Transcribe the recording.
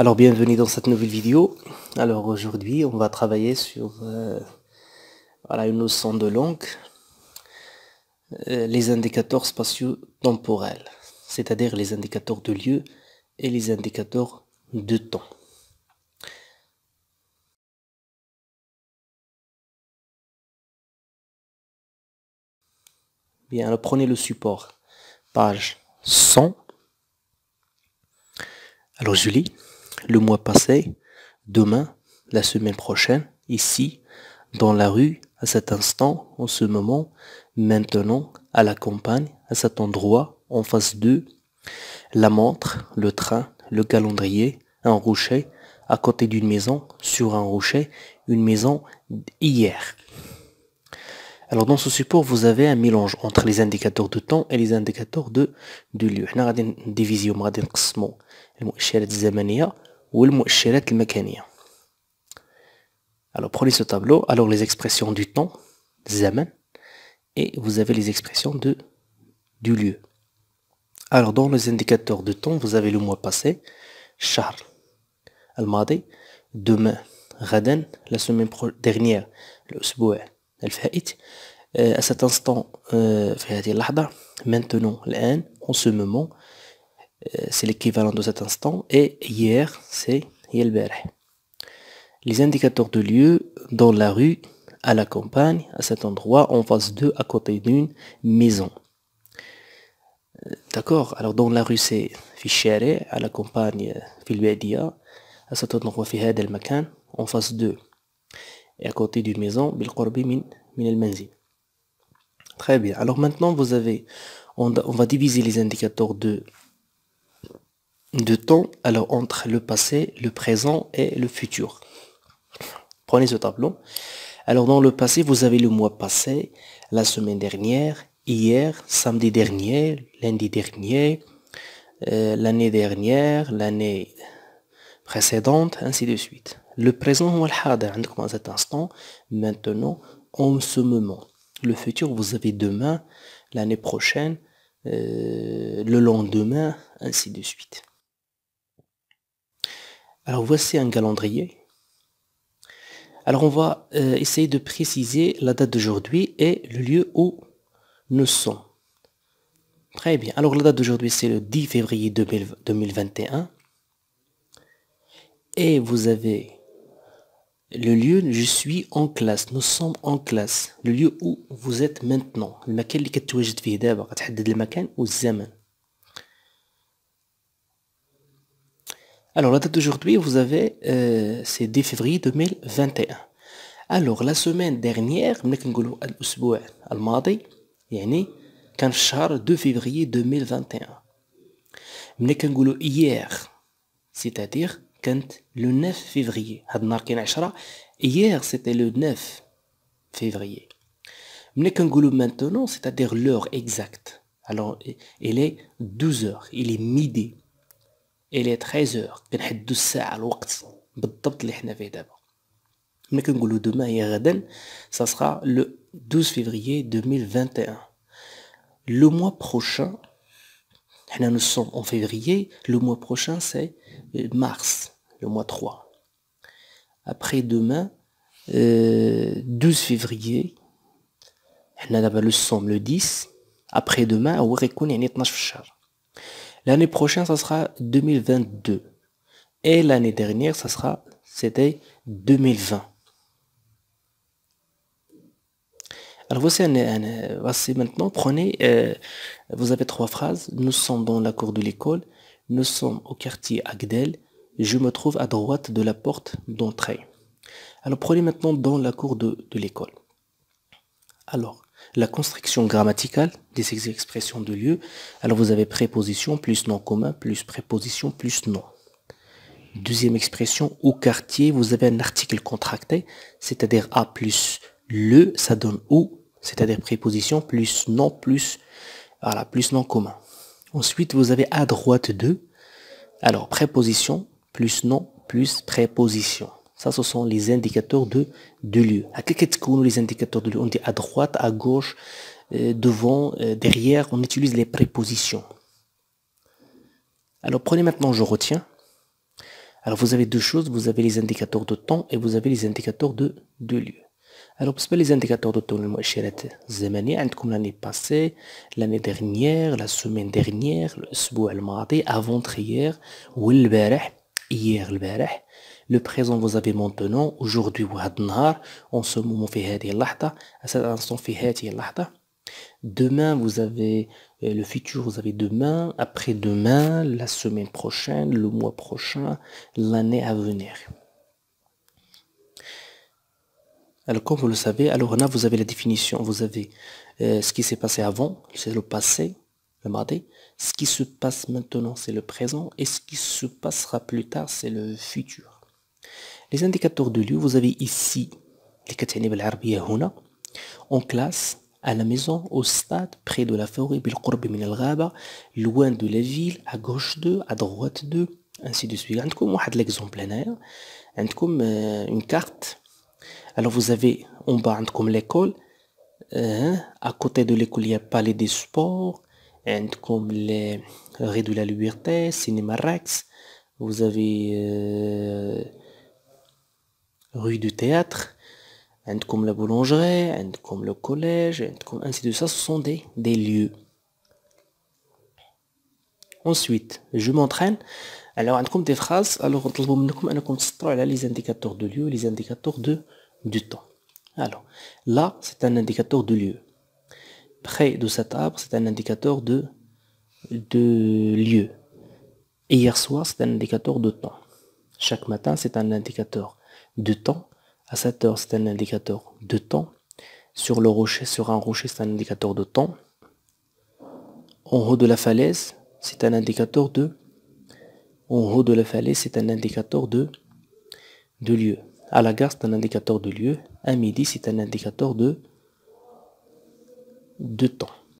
Alors bienvenue dans cette nouvelle vidéo. Alors aujourd'hui on va travailler sur voilà, une notion de langue, les indicateurs spatio-temporels, c'est-à-dire les indicateurs de lieu et les indicateurs de temps. Bien, alors prenez le support, page 100. Alors je lis. Le mois passé, demain, la semaine prochaine, ici, dans la rue, à cet instant, en ce moment, maintenant, à la campagne, à cet endroit, en face d'eux, la montre, le train, le calendrier, un rocher, à côté d'une maison, sur un rocher, une maison, hier. Alors dans ce support, vous avez un mélange entre les indicateurs de temps et les indicateurs de lieu. On va diviser, on va نقسموا المؤشرات الزمنية والمؤشرات المكانية. Alors prenez ce tableau, alors les expressions du temps, zaman, et vous avez les expressions du lieu. Alors dans les indicateurs de temps, vous avez le mois passé, shahr, al-madi, demain, ghadan, la semaine dernière, le usboua. À cet instant, maintenant, en ce moment, c'est l'équivalent de cet instant, et hier, c'est yelbereh. Les indicateurs de lieu, dans la rue, à la campagne, à cet endroit, en face d'eux, à côté d'une maison. D'accord. Alors dans la rue, c'est fichare, à la campagne, filbedia, à cet endroit, fihad el makan, en face d'eux. Et à côté d'une maison, bilqorbi min al-manzil. Très bien. Alors maintenant, vous avez, on va diviser les indicateurs de temps, alors entre le passé, le présent et le futur. Prenez ce tableau. Alors dans le passé, vous avez le mois passé, la semaine dernière, hier, samedi dernier, lundi dernier, l'année dernière, l'année précédente, ainsi de suite. Le présent, à cet instant, maintenant, en ce moment. Le futur, vous avez demain, l'année prochaine, le lendemain, ainsi de suite. Alors voici un calendrier. Alors on va essayer de préciser la date d'aujourd'hui et le lieu où nous sommes. Très bien. Alors la date d'aujourd'hui, c'est le 10 février 2021. Et vous avez le lieu, je suis en classe, nous sommes en classe, le lieu où vous êtes maintenant. Alors la date d'aujourd'hui, vous avez, c'est 10 février 2021. Alors la semaine dernière, كان في شهر 2 février 2021. Hier, c'est-à-dire le 9 février. Hier, c'était le 9 février. Maintenant, c'est-à-dire l'heure exacte. Alors, il est 12 heures, il est midi, il est 13 heures. Demain, ça sera le 12 février 2021. Le mois prochain, nous sommes en février, le mois prochain, c'est mars, le mois 3. Après demain, 12 février, nous sommes le 10. Après demain, l'année prochaine, ça sera 2022. Et l'année dernière, ça sera, c'était 2020. Alors voici maintenant, prenez, vous avez trois phrases. Nous sommes dans la cour de l'école, nous sommes au quartier Agdel, je me trouve à droite de la porte d'entrée. Alors prenez maintenant dans la cour de l'école. Alors, la construction grammaticale des expressions de lieu. Alors vous avez préposition plus nom commun plus préposition plus nom. Deuxième expression, au quartier, vous avez un article contracté, c'est-à-dire A plus le, ça donne ou, c'est-à-dire préposition plus nom plus, voilà, plus nom commun. Ensuite, vous avez à droite de, alors préposition plus nom plus préposition. Ça, ce sont les indicateurs de lieu. À quel moment les indicateurs de lieu? On dit à droite, à gauche, devant, derrière. On utilise les prépositions. Alors, prenez maintenant, je retiens. Alors vous avez deux choses, vous avez les indicateurs de temps et vous avez les indicateurs de lieu. Alors بالنسبة للindicateurs de temps, المؤشرات الزمنية عندكم l'année passée, l'année dernière, la semaine dernière, الأسبوع الماضي, avant-hier, والبارح, hier البارح. Le présent vous avez maintenant, aujourd'hui وهذا النهار, en ce moment في هذه اللحظة, à cet instant في هذه اللحظة. Demain vous avez le futur, vous avez demain, après-demain, la semaine prochaine, le mois prochain, l'année à venir. Alors comme vous le savez, alors là vous avez la définition, vous avez ce qui s'est passé avant, c'est le passé, le mardi, ce qui se passe maintenant c'est le présent et ce qui se passera plus tard c'est le futur. Les indicateurs de lieu, vous avez ici les كتعني بالعربية هنا, en classe, à la maison, au stade, près de la forêt, بالقرب من الغابة, loin de la ville, à gauche d'eux, à droite d'eux, ainsi de suite. عندكم واحد l'exemple هنايا, عندكم une carte. Alors vous avez en bas comme l'école, à côté de l'école il y a palais des sports, comme les Rue de la Liberté, Cinéma Rex, vous avez rue du théâtre, comme la boulangerie, comme le collège, comme ainsi de ça, ce sont des lieux. Ensuite, je m'entraîne. Alors comme des phrases, alors les indicateurs de lieu, les indicateurs du temps. Alors là c'est un indicateur de lieu, près de cet arbre c'est un indicateur de lieu, hier soir c'est un indicateur de temps, chaque matin c'est un indicateur de temps, à 7 heures c'est un indicateur de temps, sur le rocher, sur un rocher c'est un indicateur de temps, en haut de la falaise c'est un indicateur de lieu. À la gare, c'est un indicateur de lieu. À midi, c'est un indicateur de temps.